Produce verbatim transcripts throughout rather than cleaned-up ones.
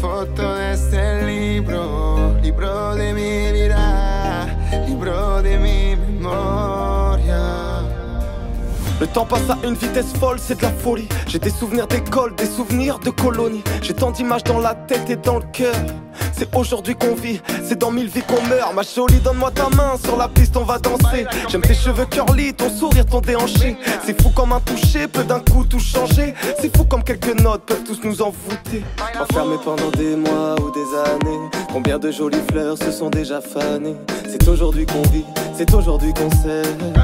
foto de este libro, libro de mi vida, libro de mi memoria. Le temps passe à une vitesse folle, c'est de la folie. J'ai des souvenirs d'école, des souvenirs de colonie. J'ai tant d'images dans la tête et dans le cœur. C'est aujourd'hui qu'on vit, c'est dans mille vies qu'on meurt. Ma jolie, donne-moi ta main, sur la piste on va danser. J'aime tes cheveux curly, ton sourire, ton déhanché. C'est fou comme un toucher peut d'un coup tout changer. C'est fou comme quelques notes peuvent tous nous envoûter. Enfermés pendant des mois ou des années, combien de jolies fleurs se sont déjà fanées. C'est aujourd'hui qu'on vit, c'est aujourd'hui qu'on s'aime.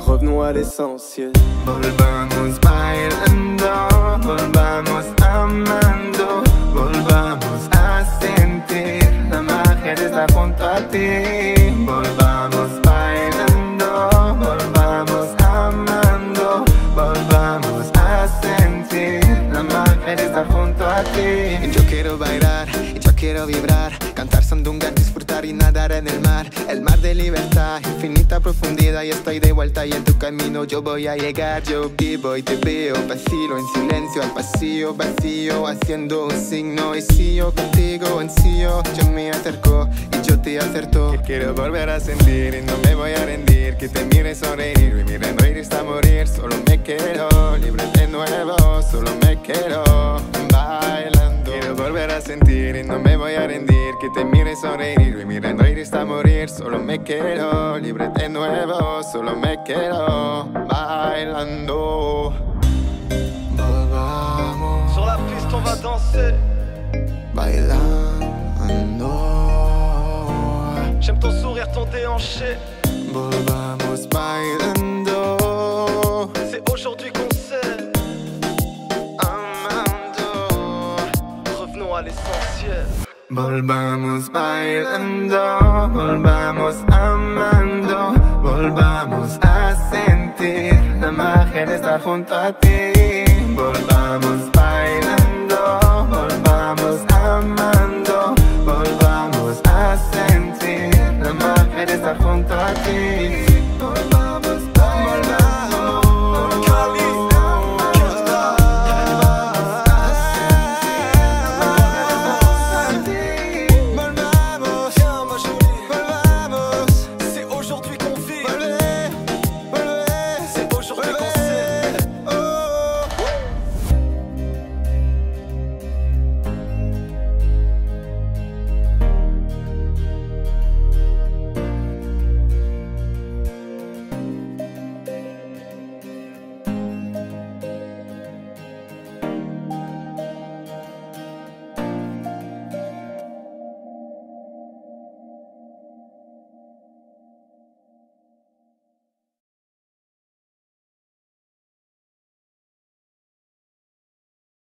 Revenons à l'essentiel. Volvamos bailando, volvamos amando, volvamos a sentir la magia de estar junto a ti. Volvamos bailando, volvamos amando, volvamos a sentir la magia de estar junto a ti. Yo quiero bailar, yo quiero vibrar, cantar sandunga, disfrutar y nadar en el mar. El mar de libertad, infinita profundidad. Y estoy de vuelta y en tu camino yo voy a llegar. Yo vivo y te veo, vacilo en silencio. Al vacío, vacío, haciendo un signo. Y si yo contigo ansío, yo me acerco y yo te acerto. Que quiero volver a sentir y no me voy a rendir. Que te mire sonreír y miren reír hasta morir. Solo me quiero, libre de nuevo. Solo me quiero, bailando. Quiero volver a sentir y no me voy a rendir. Que te mire sonreír y miren reír hasta morir. Solo me quiero, libre de nuevo. Solo me quiero, bailando. Volvamos. Sur la piste on va danser. Bailando. J'aime ton sourire, ton déhanché. Volvamos bailando. C'est aujourd'hui qu'on s'aime. Amando. Revenons à l'essentiel. Volvamos bailando, volvamos amando, volvamos a sentir la magia de estar junto a ti. Volvamos bailando.